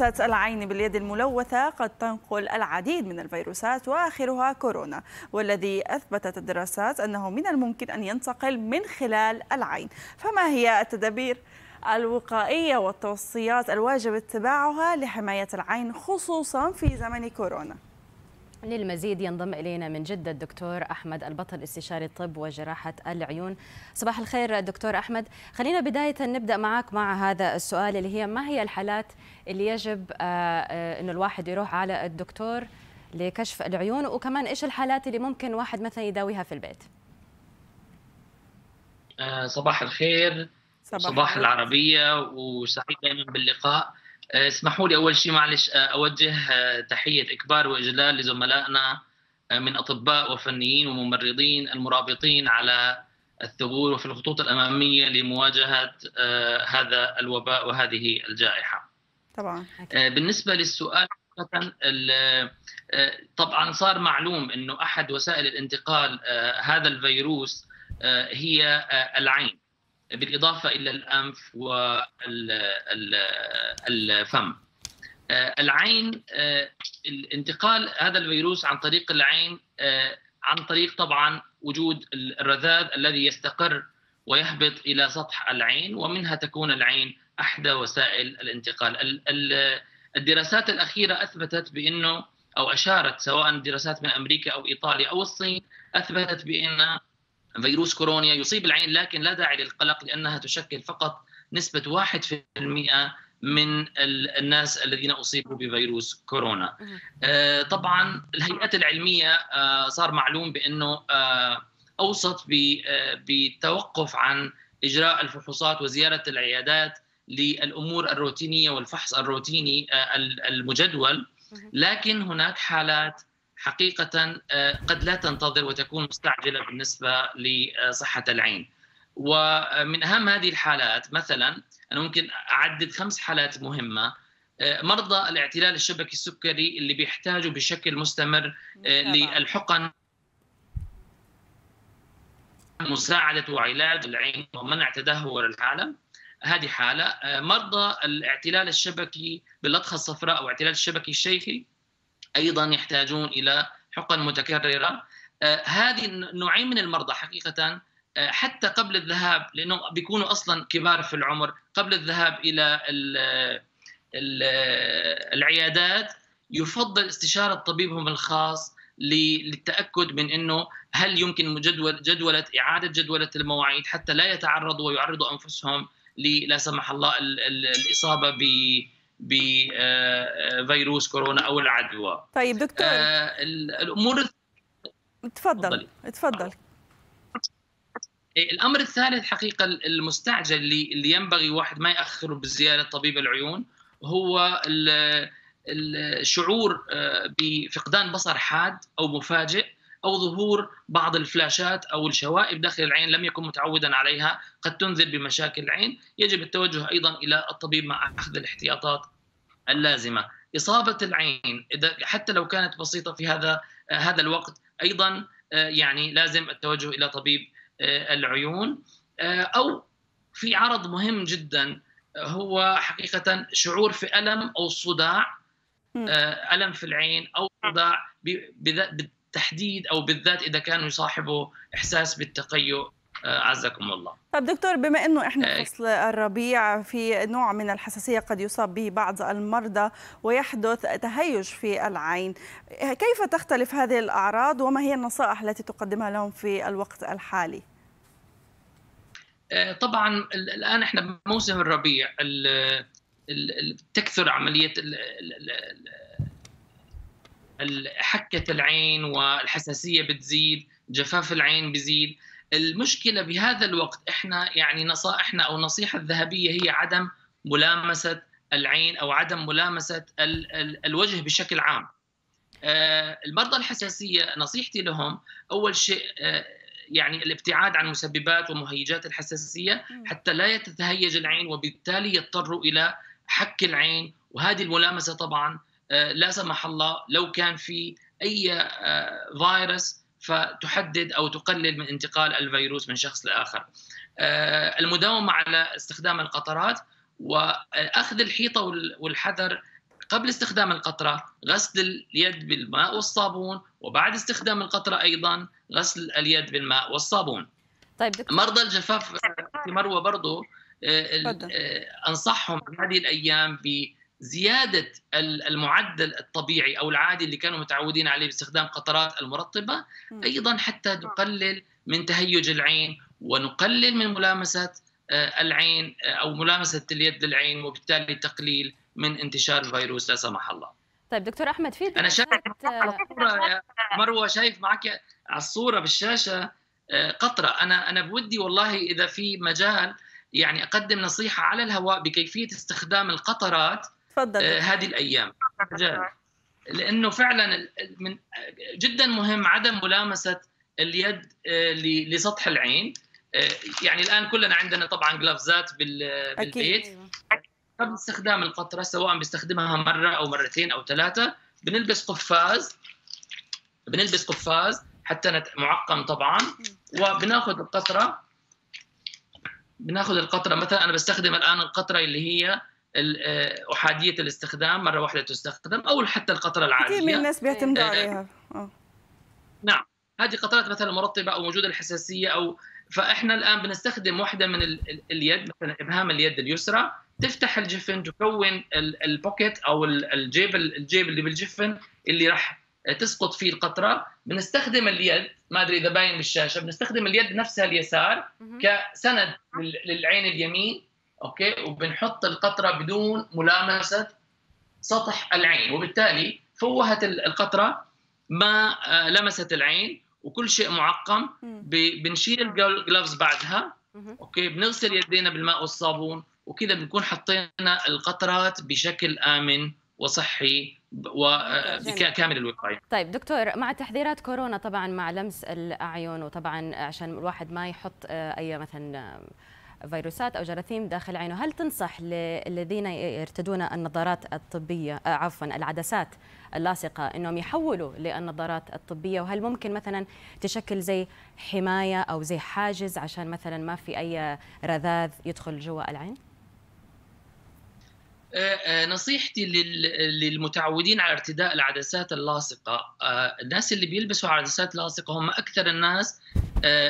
مؤسسة العين باليد الملوثة قد تنقل العديد من الفيروسات وآخرها كورونا، والذي أثبتت الدراسات أنه من الممكن أن ينتقل من خلال العين. فما هي التدابير الوقائية والتوصيات الواجب اتباعها لحماية العين خصوصا في زمن كورونا؟ للمزيد ينضم إلينا من جدة الدكتور أحمد البطل، استشاري الطب وجراحة العيون. صباح الخير دكتور أحمد. خلينا بداية نبدأ معك مع هذا السؤال اللي هي ما هي الحالات اللي يجب أن الواحد يروح على الدكتور لكشف العيون، وكمان إيش الحالات اللي ممكن واحد مثلا يداويها في البيت؟ صباح الخير، صباح العربية، وسعيد دائما باللقاء. اسمحوا لي أول شيء معلش أوجه تحية إكبار وإجلال لزملائنا من أطباء وفنيين وممرضين المرابطين على الثغور وفي الخطوط الأمامية لمواجهة هذا الوباء وهذه الجائحة. طبعا بالنسبة للسؤال، طبعا صار معلوم أنه أحد وسائل الانتقال هذا الفيروس هي العين، بالإضافة إلى الأنف والفم. العين، انتقال هذا الفيروس عن طريق العين، عن طريق طبعا وجود الرذاذ الذي يستقر ويهبط إلى سطح العين، ومنها تكون العين أحدى وسائل الانتقال. الدراسات الأخيرة أثبتت بأنه، أو أشارت، سواء دراسات من أمريكا أو إيطاليا أو الصين، أثبتت بأن فيروس كورونا يصيب العين، لكن لا داعي للقلق لأنها تشكل فقط نسبة 1% من الناس الذين أصيبوا بفيروس كورونا. طبعا الهيئات العلمية صار معلوم بأنه أوصت بتوقف عن إجراء الفحوصات وزيارة العيادات للأمور الروتينية والفحص الروتيني المجدول، لكن هناك حالات حقيقة قد لا تنتظر وتكون مستعجلة بالنسبة لصحة العين. ومن أهم هذه الحالات مثلا، أنا ممكن أعدد 5 حالات مهمة. مرضى الاعتلال الشبكي السكري اللي بيحتاجوا بشكل مستمر للحقن، مساعدة وعلاج العين ومنع تدهور العالم، هذه حالة. مرضى الاعتلال الشبكي باللطخة الصفراء أو اعتلال الشبكي الشيخي أيضا يحتاجون إلى حقن متكررة. هذه النوعين من المرضى حقيقة حتى قبل الذهاب، لأنهم بيكونوا أصلا كبار في العمر، قبل الذهاب إلى العيادات يفضل استشارة طبيبهم الخاص للتأكد من أنه هل يمكن إعادة جدولة المواعيد حتى لا يتعرضوا ويعرضوا أنفسهم لا سمح الله الإصابة بفيروس كورونا أو العدوى. طيب دكتور، الأمور، تفضل. الأمر الثالث حقيقة المستعجل اللي ينبغي واحد ما يأخره بزيارة طبيب العيون، هو الشعور بفقدان بصر حاد أو مفاجئ، أو ظهور بعض الفلاشات أو الشوائب داخل العين لم يكن متعودا عليها، قد تنذر بمشاكل العين. يجب التوجه أيضا إلى الطبيب مع أخذ الاحتياطات اللازمة. إصابة العين حتى لو كانت بسيطة في هذا الوقت أيضا يعني لازم التوجه إلى طبيب العيون. أو في عرض مهم جدا، هو حقيقة شعور في ألم أو صداع، ألم في العين أو صداع تحديد، أو بالذات إذا كانوا يصاحبوا إحساس بالتقيؤ عزكم الله. طب دكتور، بما أنه إحنا فصل الربيع، في نوع من الحساسية قد يصاب به بعض المرضى ويحدث تهيج في العين، كيف تختلف هذه الأعراض وما هي النصائح التي تقدمها لهم في الوقت الحالي؟ طبعا الآن إحنا بموسم الربيع، تكثر عملية حكة العين والحساسية بتزيد، جفاف العين بيزيد. المشكلة بهذا الوقت، احنا يعني نصائحنا او النصيحة الذهبية هي عدم ملامسة العين او عدم ملامسة الوجه بشكل عام. المرضى الحساسية نصيحتي لهم اول شيء يعني الابتعاد عن مسببات ومهيجات الحساسية حتى لا تتهيج العين، وبالتالي يضطروا الى حك العين. وهذه الملامسة طبعا لا سمح الله لو كان في أي فيروس فتحدد أو تقلل من انتقال الفيروس من شخص لآخر. المداومة على استخدام القطرات وأخذ الحيطة والحذر قبل استخدام القطرة غسل اليد بالماء والصابون، وبعد استخدام القطرة أيضا غسل اليد بالماء والصابون. طيب دكتور، مرضى الجفاف في مروة برضو أنصحهم هذه الأيام بزيادة المعدل الطبيعي أو العادي اللي كانوا متعودين عليه باستخدام قطرات المرطبة، أيضا حتى نقلل من تهيج العين ونقلل من ملامسة العين أو ملامسة اليد للعين، وبالتالي تقليل من انتشار الفيروس لا سمح الله. طيب دكتور أحمد، في أنا شايف مروة، شايف معك على الصورة بالشاشة قطرة. أنا بودي والله إذا في مجال يعني أقدم نصيحة على الهواء بكيفية استخدام القطرات هذه الأيام، لأنه فعلا من جدا مهم عدم ملامسة اليد لسطح العين. يعني الآن كلنا عندنا طبعا جلافزات بالبيت، قبل استخدام القطرة سواء بيستخدمها مرة أو مرتين أو ثلاثة بنلبس قفاز حتى معقم طبعا، وبناخذ القطرة مثلا. أنا بستخدم الآن القطرة اللي هي أحادية الاستخدام، مرة واحدة تستخدم، أو حتى القطرة العادية كثير من الناس بيعتمدوا عليها. نعم، هذه قطرات مثلا مرطبة أو موجودة الحساسية أو فإحنا الآن بنستخدم واحدة من اليد، مثلا إبهام اليد اليسرى تفتح الجفن، تكون البوكيت أو الجيب اللي بالجفن اللي راح تسقط فيه القطرة. بنستخدم اليد، ما أدري إذا باين بالشاشة، بنستخدم اليد نفسها اليسار كسند للعين اليمين، أوكي، وبنحط القطرة بدون ملامسة سطح العين، وبالتالي فوهت القطرة ما لمست العين وكل شيء معقم. بنشيل الجلافز بعدها، أوكي، بنغسل يدينا بالماء والصابون، وكذا بنكون حطينا القطرات بشكل آمن وصحي وكامل الوقاية. طيب دكتور، مع تحذيرات كورونا طبعا مع لمس الأعين، وطبعا عشان الواحد ما يحط أي مثلا فيروسات أو جراثيم داخل عينه، هل تنصح للذين يرتدون النظارات الطبية، عفوا العدسات اللاصقة، أنهم يحولوا للنظارات الطبية؟ وهل ممكن مثلا تشكل زي حماية أو زي حاجز عشان مثلا ما في أي رذاذ يدخل جوا العين؟ نصيحتي للمتعودين على ارتداء العدسات اللاصقة، الناس اللي بيلبسوا عدسات لاصقة هم أكثر الناس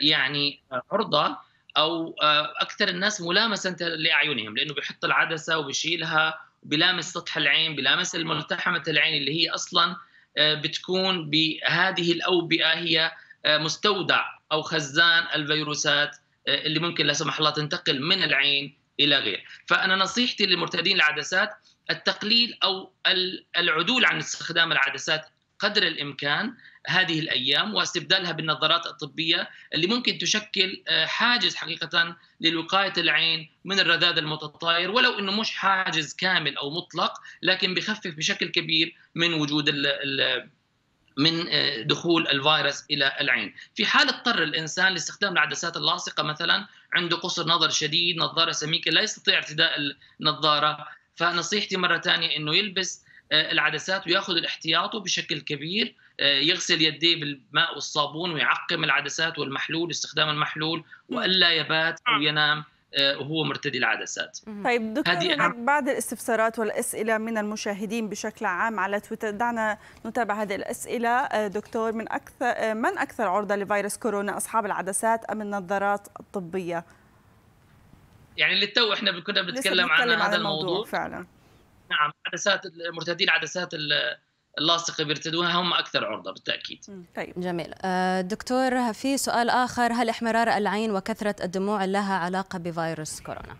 يعني عرضة أو أكثر الناس ملامسة لأعينهم، لأنه بيحط العدسة وبيشيلها وبيلامس سطح العين، بيلامس الملتحمة العين اللي هي أصلا بتكون بهذه الأوبئة هي مستودع أو خزان الفيروسات اللي ممكن لا سمح الله تنتقل من العين إلى غير. فأنا نصيحتي للمرتدين العدسات التقليل أو العدول عن استخدام العدسات قدر الإمكان هذه الأيام، واستبدالها بالنظارات الطبية اللي ممكن تشكل حاجز حقيقة لوقاية العين من الرذاذ المتطاير، ولو أنه مش حاجز كامل أو مطلق، لكن بخفف بشكل كبير من وجود من دخول الفيروس إلى العين. في حال اضطر الإنسان لاستخدام العدسات اللاصقة، مثلا عنده قصر نظر شديد، نظارة سميكة، لا يستطيع ارتداء النظارة، فنصيحتي مرة ثانية أنه يلبس العدسات ويأخذ الاحتياط بشكل كبير، يغسل يديه بالماء والصابون ويعقم العدسات والمحلول، استخدام المحلول، وألا يبات أو ينام وهو مرتدي العدسات. طيب دكتور، بعد الاستفسارات والأسئلة من المشاهدين بشكل عام على تويتر، دعنا نتابع هذه الأسئلة. دكتور، من أكثر عرضة لفيروس كورونا، أصحاب العدسات أم النظارات الطبية؟ يعني اللي تو احنا كنا بنتكلم عن هذا الموضوع فعلا. نعم، عدسات مرتدي العدسات اللاصقة بيرتدوها هم أكثر عرضة بالتأكيد. طيب جميل. دكتور، في سؤال آخر، هل احمرار العين وكثرة الدموع لها علاقة بفيروس كورونا؟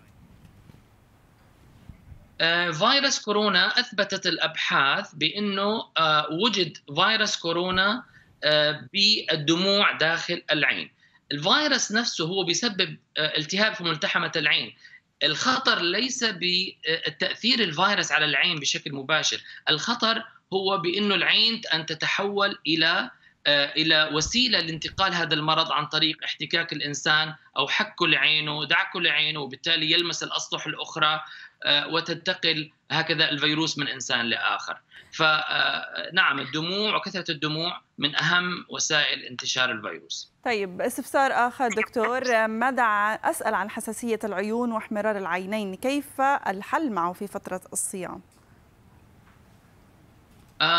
فيروس كورونا أثبتت الأبحاث بأنه وجد فيروس كورونا بالدموع داخل العين. الفيروس نفسه هو بيسبب التهاب في ملتحمة العين. الخطر ليس بتأثير الفيروس على العين بشكل مباشر، الخطر هو بأنه العين أن تتحول إلى وسيلة لانتقال هذا المرض عن طريق احتكاك الإنسان أو حكه لعينه، دعكه لعينه، وبالتالي يلمس الأسطح الأخرى وتنتقل هكذا الفيروس من إنسان لآخر. فنعم، الدموع وكثرة الدموع من أهم وسائل انتشار الفيروس. طيب استفسار آخر دكتور، أسأل عن حساسية العيون واحمرار العينين، كيف الحل معه في فترة الصيام؟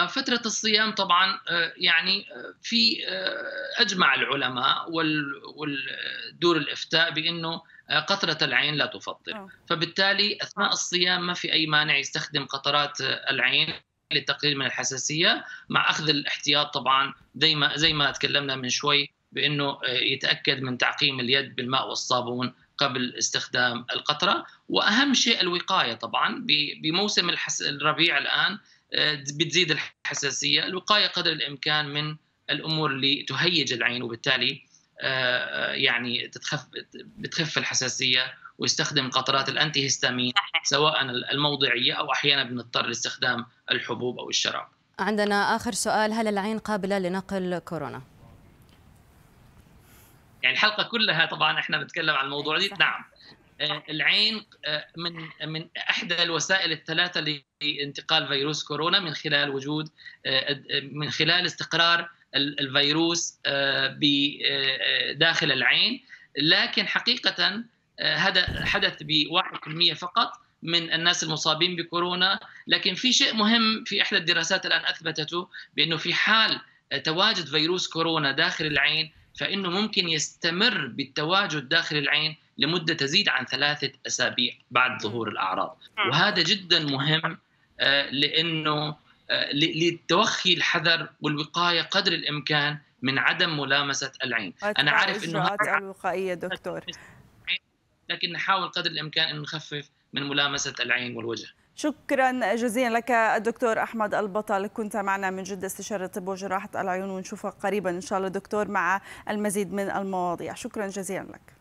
فترة الصيام طبعا يعني في أجمع العلماء والدور الإفتاء بأنه قطرة العين لا تفطر، فبالتالي أثناء الصيام ما في أي مانع يستخدم قطرات العين للتقليل من الحساسية، مع أخذ الاحتياط طبعا زي ما تكلمنا من شوي بأنه يتأكد من تعقيم اليد بالماء والصابون قبل استخدام القطرة. وأهم شيء الوقاية طبعا بموسم الربيع الآن بتزيد الحساسية، الوقاية قدر الإمكان من الأمور اللي تهيج العين وبالتالي يعني بتخف الحساسية، ويستخدم قطرات الأنتي هيستامين سواء الموضعية أو أحيانا بنضطر لاستخدام الحبوب أو الشراب. عندنا آخر سؤال، هل العين قابلة لنقل كورونا؟ يعني الحلقة كلها طبعا احنا بنتكلم عن الموضوع دي. نعم، العين من احدى الوسائل الثلاثه لانتقال فيروس كورونا من خلال وجود من خلال استقرار الفيروس بداخل العين، لكن حقيقه هذا حدث ب1% فقط من الناس المصابين بكورونا. لكن في شيء مهم في احدى الدراسات الان اثبتته بانه في حال تواجد فيروس كورونا داخل العين فإنه ممكن يستمر بالتواجد داخل العين لمدة تزيد عن 3 أسابيع بعد ظهور الأعراض، وهذا جدا مهم لأنه لتوخي الحذر والوقاية قدر الإمكان من عدم ملامسة العين. أنا عارف إنه الإجراءات الوقائية دكتور، لكن نحاول قدر الإمكان أن نخفف من ملامسة العين والوجه. شكرا جزيلا لك الدكتور أحمد البطل، كنت معنا من جدة استشاري الطب وجراحة العيون، ونشوفك قريبا إن شاء الله دكتور مع المزيد من المواضيع. شكرا جزيلا لك.